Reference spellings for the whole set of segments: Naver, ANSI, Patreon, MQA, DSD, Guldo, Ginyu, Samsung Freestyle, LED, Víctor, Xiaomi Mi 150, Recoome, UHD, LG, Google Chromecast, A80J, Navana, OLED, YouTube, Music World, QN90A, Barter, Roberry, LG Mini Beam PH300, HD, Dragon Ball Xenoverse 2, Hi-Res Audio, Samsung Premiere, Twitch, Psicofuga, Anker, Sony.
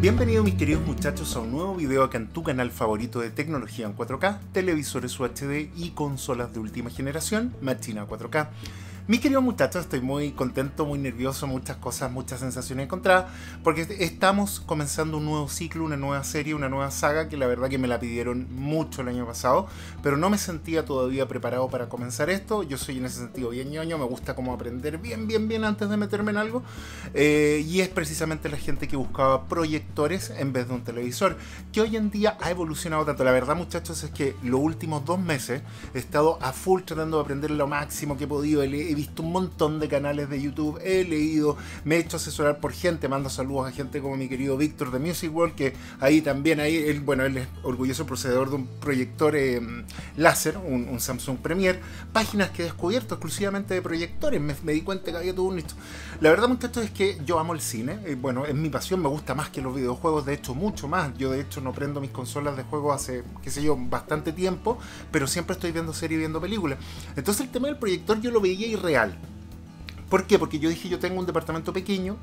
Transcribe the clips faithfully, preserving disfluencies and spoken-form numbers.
Bienvenidos misteriosos muchachos a un nuevo video acá en tu canal favorito de tecnología en cuatro K, televisores U H D y consolas de última generación, Machina cuatro K. Mis queridos muchachos, estoy muy contento, muy nervioso, muchas cosas, muchas sensaciones encontradas, porque estamos comenzando un nuevo ciclo, una nueva serie, una nueva saga, que la verdad que me la pidieron mucho el año pasado, pero no me sentía todavía preparado para comenzar esto. Yo soy en ese sentido bien ñoño, me gusta como aprender bien, bien, bien antes de meterme en algo, eh, y es precisamente la gente que buscaba proyectores en vez de un televisor, que hoy en día ha evolucionado tanto. La verdad muchachos es que los últimos dos meses he estado a full tratando de aprender lo máximo que he podido, he visto un montón de canales de YouTube, he leído, me he hecho asesorar por gente, mando saludos a gente como mi querido Víctor de Music World, que ahí también, ahí él, bueno, él es orgulloso poseedor de un proyector eh, láser, un, un Samsung Premiere, páginas que he descubierto exclusivamente de proyectores, me, me di cuenta que había todo un nicho. La verdad muchachos es que yo amo el cine, eh, bueno, es mi pasión, me gusta más que los videojuegos, de hecho mucho más. Yo de hecho no prendo mis consolas de juego hace, qué sé yo, bastante tiempo, pero siempre estoy viendo series y viendo películas. Entonces el tema del proyector yo lo veía y real. ¿Por qué? Porque yo dije, yo tengo un departamento pequeño,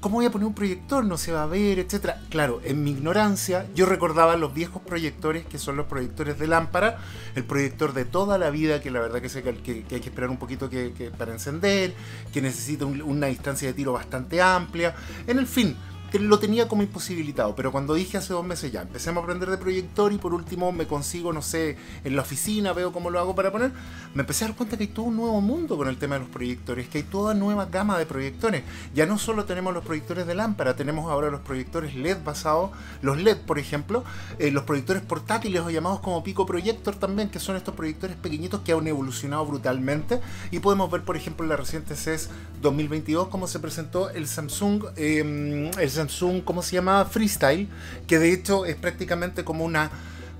¿cómo voy a poner un proyector? No se va a ver, etcétera. Claro, en mi ignorancia, yo recordaba los viejos proyectores, que son los proyectores de lámpara, el proyector de toda la vida, que la verdad que, se, que, que hay que esperar un poquito que, que para encender, que necesita un, una distancia de tiro bastante amplia, en el fin, que lo tenía como imposibilitado. Pero cuando dije hace dos meses ya, empecemos a aprender de proyector y por último me consigo, no sé, en la oficina, veo cómo lo hago para poner, me empecé a dar cuenta que hay todo un nuevo mundo con el tema de los proyectores, que hay toda nueva gama de proyectores. Ya no solo tenemos los proyectores de lámpara, tenemos ahora los proyectores L E D basados, los L E D por ejemplo, eh, los proyectores portátiles o llamados como Pico Proyector también, que son estos proyectores pequeñitos que han evolucionado brutalmente, y podemos ver por ejemplo en la reciente C E S dos mil veintidós cómo se presentó el Samsung, eh, el Samsung, ¿cómo se llama? Freestyle, que de hecho es prácticamente como una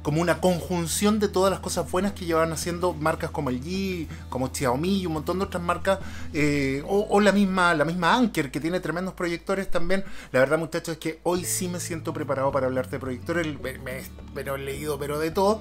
como una conjunción de todas las cosas buenas que llevan haciendo marcas como L G, como Xiaomi y un montón de otras marcas, eh, o, o la misma la misma Anker, que tiene tremendos proyectores también. La verdad muchachos es que hoy sí me siento preparado para hablarte de proyectores, pero he leído pero de todo,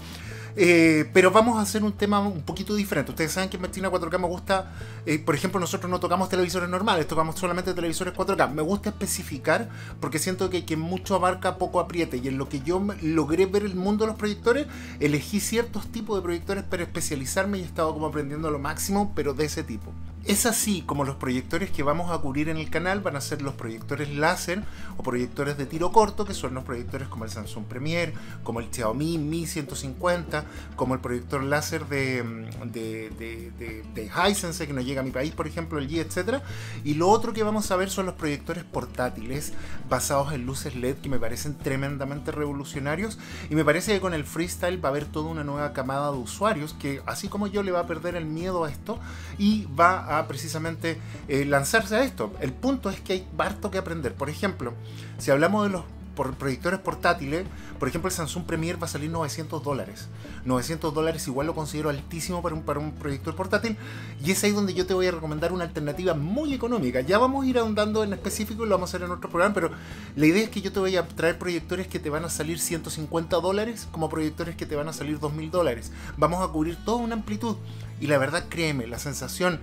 eh, pero vamos a hacer un tema un poquito diferente. Ustedes saben que en Machina cuatro K me gusta, eh, por ejemplo nosotros no tocamos televisores normales, tocamos solamente televisores cuatro K. Me gusta especificar porque siento que quien mucho abarca poco apriete, y en lo que yo logré ver el mundo de los proyectores proyectores, elegí ciertos tipos de proyectores para especializarme y he estado como aprendiendo lo máximo, pero de ese tipo. Es así como los proyectores que vamos a cubrir en el canal van a ser los proyectores láser o proyectores de tiro corto, que son los proyectores como el Samsung Premiere, como el Xiaomi Mi ciento cincuenta, como el proyector láser de, de, de, de, de Hisense, que nos llega a mi país, por ejemplo, el L G, etcétera. Y lo otro que vamos a ver son los proyectores portátiles basados en luces L E D, que me parecen tremendamente revolucionarios, y me parece que con el Freestyle va a haber toda una nueva camada de usuarios que, así como yo, le va a perder el miedo a esto y va a A precisamente eh, lanzarse a esto. El punto es que hay harto que aprender. Por ejemplo, si hablamos de los por proyectores portátiles, por ejemplo el Samsung Premiere va a salir novecientos dólares. novecientos dólares igual lo considero altísimo para un, para un proyector portátil, y es ahí donde yo te voy a recomendar una alternativa muy económica. Ya vamos a ir ahondando en específico y lo vamos a hacer en otro programa, pero la idea es que yo te voy a traer proyectores que te van a salir ciento cincuenta dólares como proyectores que te van a salir dos mil dólares. Vamos a cubrir toda una amplitud, y la verdad créeme, la sensación,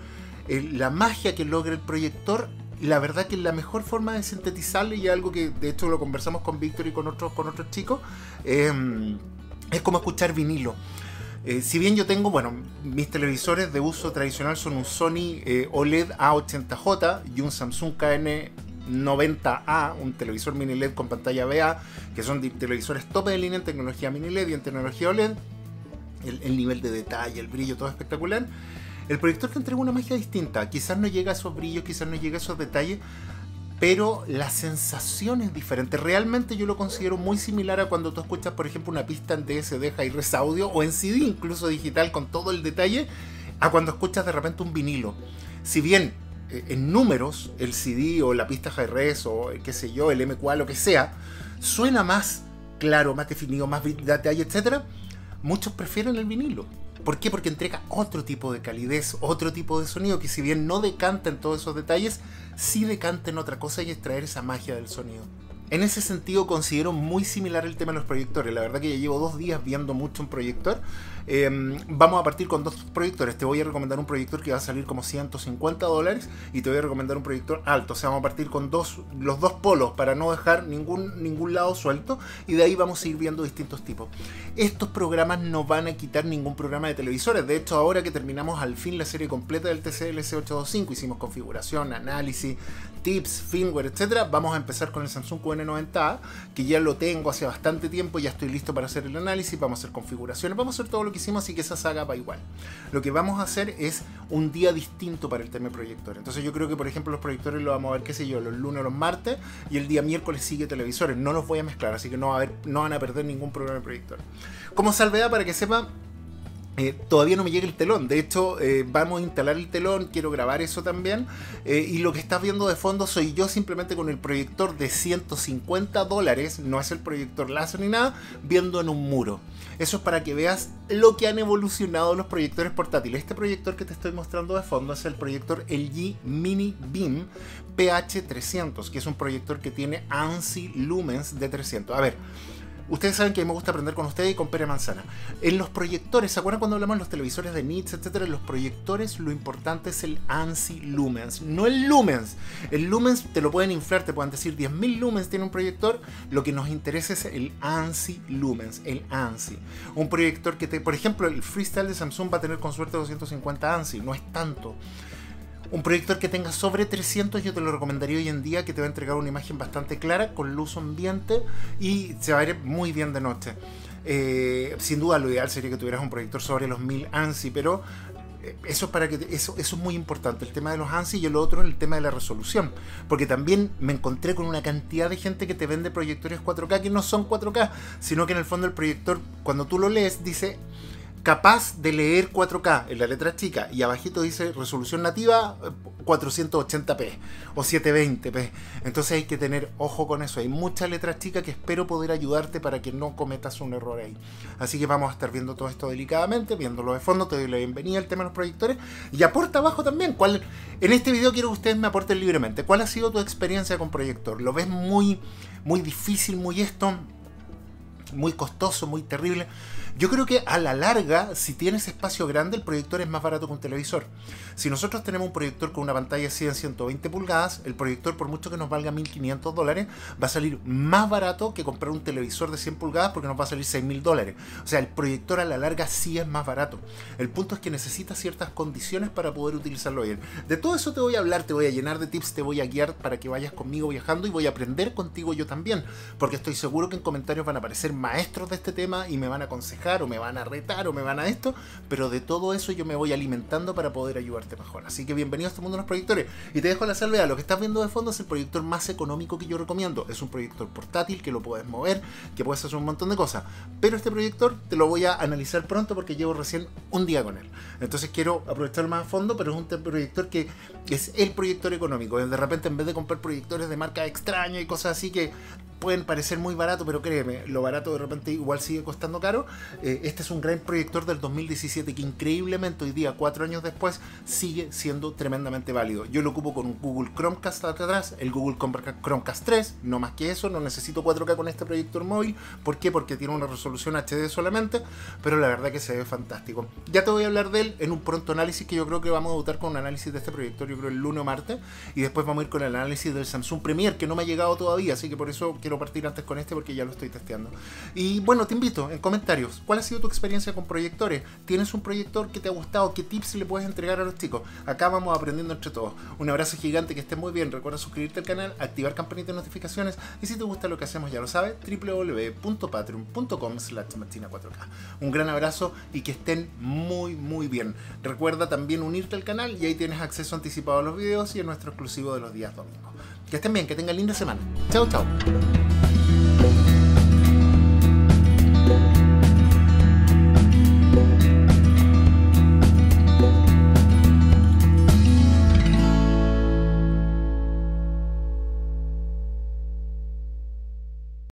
la magia que logra el proyector, la verdad que la mejor forma de sintetizarle, y algo que de hecho lo conversamos con Víctor y con otros, con otros chicos, eh, es como escuchar vinilo. Eh, si bien yo tengo, bueno, mis televisores de uso tradicional son un Sony eh, OLED A ochenta J y un Samsung K N noventa A, un televisor mini L E D con pantalla V A, que son de televisores tope de línea en tecnología mini L E D y en tecnología OLED. El, el nivel de detalle, el brillo, todo espectacular. El proyector te entrega una magia distinta, quizás no llega a esos brillos, quizás no llega a esos detalles, pero la sensación es diferente. Realmente yo lo considero muy similar a cuando tú escuchas por ejemplo una pista en D S D, Hi-Res Audio, o en C D incluso digital con todo el detalle, a cuando escuchas de repente un vinilo. Si bien eh, en números el C D o la pista Hi-Res o qué sé yo, el M Q A, lo que sea, suena más claro, más definido, más detalle, etcétera, muchos prefieren el vinilo. ¿Por qué? Porque entrega otro tipo de calidez, otro tipo de sonido, que si bien no decanta en todos esos detalles, sí decanta en otra cosa, y es traer esa magia del sonido. En ese sentido considero muy similar el tema de los proyectores. La verdad que ya llevo dos días viendo mucho un proyector. Eh, vamos a partir con dos proyectores. Te voy a recomendar un proyector que va a salir como ciento cincuenta dólares y te voy a recomendar un proyector alto. O sea, vamos a partir con dos, los dos polos para no dejar ningún, ningún lado suelto, y de ahí vamos a ir viendo distintos tipos. Estos programas no van a quitar ningún programa de televisores. De hecho, ahora que terminamos al fin la serie completa del T C L C ochocientos veinticinco, hicimos configuración, análisis, tips, firmware, etcétera. Vamos a empezar con el Samsung Q N noventa A, que ya lo tengo hace bastante tiempo, ya estoy listo para hacer el análisis, vamos a hacer configuraciones, vamos a hacer todo lo que hicimos, así que esa saga va igual. Lo que vamos a hacer es un día distinto para el tema de proyectores. Entonces yo creo que, por ejemplo, los proyectores los vamos a ver, qué sé yo, los lunes o los martes, y el día miércoles sigue televisores. No los voy a mezclar, así que no, va a haber, no van a perder ningún programa de proyector. Como salvedad, para que sepan, Eh, todavía no me llega el telón. De hecho, eh, vamos a instalar el telón, quiero grabar eso también, eh, y lo que estás viendo de fondo soy yo simplemente con el proyector de ciento cincuenta dólares, no es el proyector láser ni nada, viendo en un muro. Eso es para que veas lo que han evolucionado los proyectores portátiles. Este proyector que te estoy mostrando de fondo es el proyector L G Mini Beam P H trescientos, que es un proyector que tiene ANSI lumens de trescientos. A ver, ustedes saben que a mí me gusta aprender con ustedes y con Pere Manzana. En los proyectores, ¿se acuerdan cuando hablamos de los televisores de nits, etcétera? En los proyectores lo importante es el ANSI lumens, no el lumens. El lumens te lo pueden inflar, te pueden decir diez mil lumens tiene un proyector. Lo que nos interesa es el ANSI lumens, el ANSI. Un proyector que te... Por ejemplo, el Freestyle de Samsung va a tener con suerte doscientos cincuenta ANSI, no es tanto. Un proyector que tenga sobre trescientos yo te lo recomendaría hoy en día, que te va a entregar una imagen bastante clara, con luz ambiente, y se va a ver muy bien de noche. Eh, sin duda lo ideal sería que tuvieras un proyector sobre los mil ANSI, pero eso es, para que te, eso, eso es muy importante, el tema de los ANSI, y el otro el tema de la resolución, porque también me encontré con una cantidad de gente que te vende proyectores cuatro K que no son cuatro K, sino que en el fondo el proyector, cuando tú lo lees, dice... capaz de leer cuatro K en la letra chica, y abajito dice resolución nativa cuatrocientos ochenta p o setecientos veinte p. Entonces hay que tener ojo con eso. Hay muchas letras chicas que espero poder ayudarte para que no cometas un error ahí. Así que vamos a estar viendo todo esto delicadamente, viéndolo de fondo. Te doy la bienvenida al tema de los proyectores y aporta abajo también. ¿Cuál? En este video quiero que ustedes me aporten libremente. ¿Cuál ha sido tu experiencia con proyector? ¿Lo ves muy, muy difícil, muy esto, muy costoso, muy terrible? Yo creo que a la larga, si tienes espacio grande, el proyector es más barato que un televisor. Si nosotros tenemos un proyector con una pantalla cien a ciento veinte pulgadas, el proyector, por mucho que nos valga mil quinientos dólares, va a salir más barato que comprar un televisor de cien pulgadas, porque nos va a salir seis mil dólares. O sea, el proyector a la larga sí es más barato. El punto es que necesitas ciertas condiciones para poder utilizarlo bien. De todo eso te voy a hablar, te voy a llenar de tips, te voy a guiar para que vayas conmigo viajando, y voy a aprender contigo yo también, porque estoy seguro que en comentarios van a aparecer maestros de este tema y me van a aconsejar, o me van a retar, o me van a esto, pero de todo eso yo me voy alimentando para poder ayudarte mejor. Así que bienvenido a este mundo de los proyectores, y te dejo la salvedad. Lo que estás viendo de fondo es el proyector más económico que yo recomiendo. Es un proyector portátil que lo puedes mover, que puedes hacer un montón de cosas, pero este proyector te lo voy a analizar pronto porque llevo recién un día con él, entonces quiero aprovechar más a fondo. Pero es un proyector que es el proyector económico. De repente, en vez de comprar proyectores de marca extraña y cosas así que pueden parecer muy barato, pero créeme, lo barato de repente igual sigue costando caro. Eh, este es un gran proyector del dos mil diecisiete que increíblemente hoy día, cuatro años después, sigue siendo tremendamente válido. Yo lo ocupo con un Google Chromecast atrás, el Google Chromecast tres, no más que eso. No necesito cuatro K con este proyector móvil. ¿Por qué? Porque tiene una resolución H D solamente, pero la verdad que se ve fantástico. Ya te voy a hablar de él en un pronto análisis, que yo creo que vamos a debutar con un análisis de este proyector, yo creo el lunes o martes, y después vamos a ir con el análisis del Samsung Premiere, que no me ha llegado todavía, así que por eso quiero partir antes con este, porque ya lo estoy testeando. Y bueno, te invito en comentarios, ¿cuál ha sido tu experiencia con proyectores? ¿Tienes un proyector que te ha gustado? ¿Qué tips le puedes entregar a los chicos? Acá vamos aprendiendo entre todos. Un abrazo gigante, que estés muy bien. Recuerda suscribirte al canal, activar campanita de notificaciones, y si te gusta lo que hacemos, ya lo sabes, w w w punto patreon punto com barra machina cuatro k. Un gran abrazo y que estén muy muy bien. Recuerda también unirte al canal, y ahí tienes acceso anticipado a los videos y a nuestro exclusivo de los días domingos. Que estén bien, que tengan linda semana. Chau, chau.